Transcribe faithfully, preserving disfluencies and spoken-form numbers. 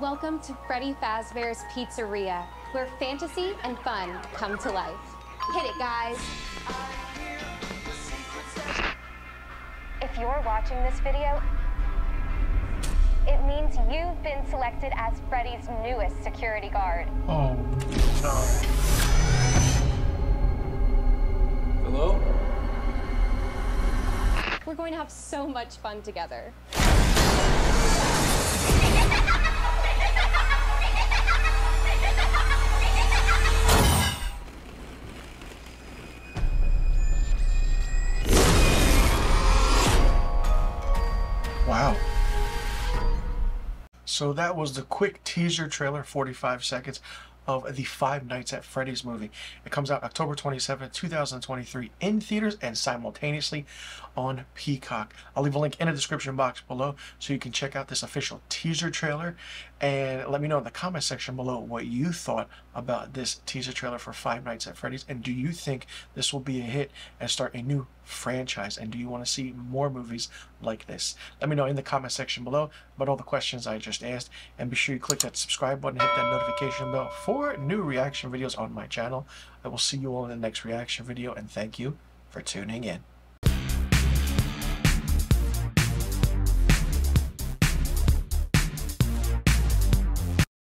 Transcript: Welcome to Freddy Fazbear's Pizzeria, where fantasy and fun come to life. Hit it, guys. If you're watching this video, it means you've been selected as Freddy's newest security guard. Oh, no. Hello? We're going to have so much fun together. Wow. So that was the quick teaser trailer, forty-five seconds, of the Five Nights at Freddy's movie. It comes out October twenty-seventh, two thousand twenty-three in theaters and simultaneously on Peacock. I'll leave a link in the description box below so you can check out this official teaser trailer, and let me know in the comment section below what you thought about this teaser trailer for Five Nights at Freddy's, and do you think this will be a hit and start a new franchise, and do you want to see more movies like this? Let me know in the comment section below about all the questions I just asked, and be sure you click that subscribe button, hit that notification bell for new reaction videos on my channel. I will see you all in the next reaction video, and thank you for tuning in.